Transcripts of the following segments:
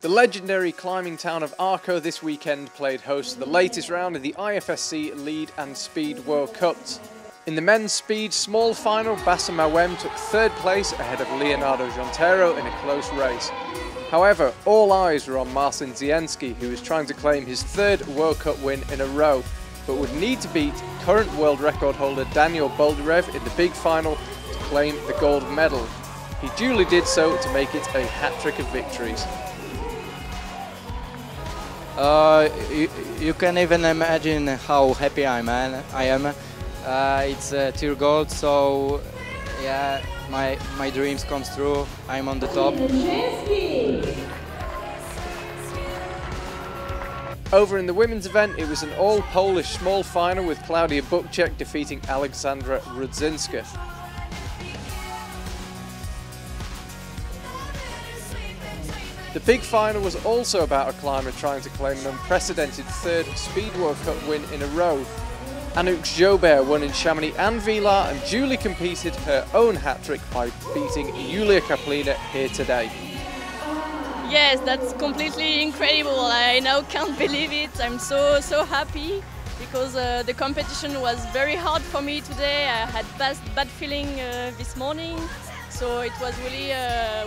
The legendary climbing town of Arco this weekend played host to the latest round of the IFSC Lead and Speed World Cups. In the men's speed small final, Bassa Mawem took third place ahead of Leonardo Jontero in a close race. However, all eyes were on Marcin Zienski, who was trying to claim his third World Cup win in a row, but would need to beat current world record holder Daniel Boldarev in the big final to claim the gold medal. He duly did so to make it a hat-trick of victories. You can even imagine how happy I am. It's pure gold, so yeah, my dreams come true. I'm on the top. Over in the women's event, it was an all-Polish small final with Claudia Buczek defeating Aleksandra Rudzinska. The big final was also about a climber trying to claim an unprecedented third Speed World Cup win in a row. Anouck Jobert won in Chamonix and Vilar and duly completed her own hat-trick by beating Yulia Kaplina here today. Yes, that's completely incredible. I now can't believe it. I'm so happy because the competition was very hard for me today. I had bad feeling this morning, so it was really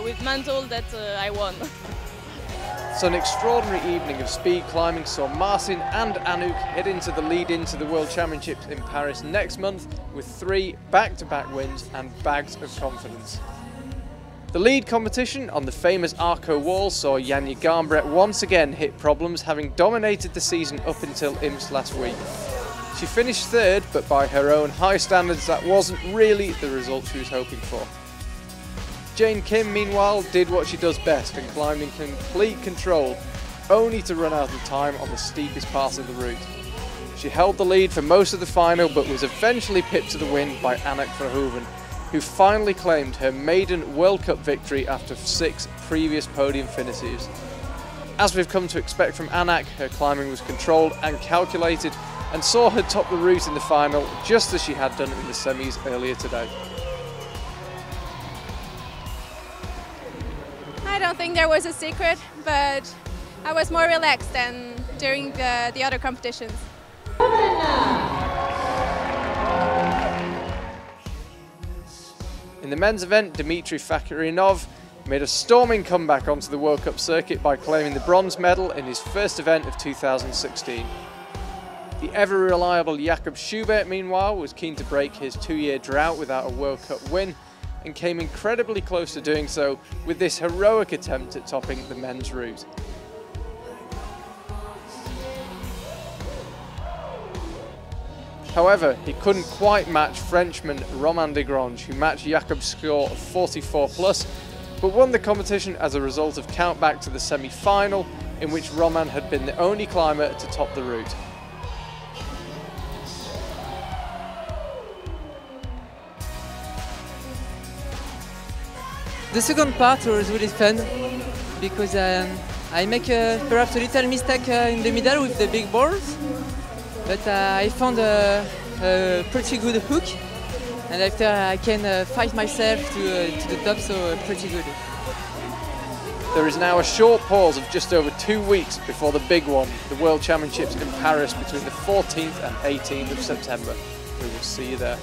with mental that I won. So an extraordinary evening of speed climbing saw Marcin and Anouck head into the lead into the World Championships in Paris next month with three back-to-back wins and bags of confidence. The lead competition on the famous Arco wall saw Janja Garnbret once again hit problems, having dominated the season up until IMS last week. She finished third, but by her own high standards that wasn't really the result she was hoping for. Jane Kim, meanwhile, did what she does best and climbed in complete control, only to run out of time on the steepest parts of the route. She held the lead for most of the final, but was eventually pipped to the win by Anak Verhoeven, who finally claimed her maiden World Cup victory after 6 previous podium finishes. As we've come to expect from Anak, her climbing was controlled and calculated, and saw her top the route in the final, just as she had done in the semis earlier today. I don't think there was a secret, but I was more relaxed than during the other competitions. In the men's event, Dmitry Fakirinov made a storming comeback onto the World Cup circuit by claiming the bronze medal in his first event of 2016. The ever-reliable Jakub Schubert, meanwhile, was keen to break his 2-year drought without a World Cup win, and came incredibly close to doing so with this heroic attempt at topping the men's route. However, he couldn't quite match Frenchman Romain Degrange, who matched Jakub's score of 44+, but won the competition as a result of countback to the semi-final, in which Romain had been the only climber to top the route. The second part was really fun because I make perhaps a little mistake in the middle with the big balls, but I found a pretty good hook, and after I can fight myself to the top, so pretty good. There is now a short pause of just over 2 weeks before the big one, the World Championships in Paris between the 14th and 18th of September. We will see you there.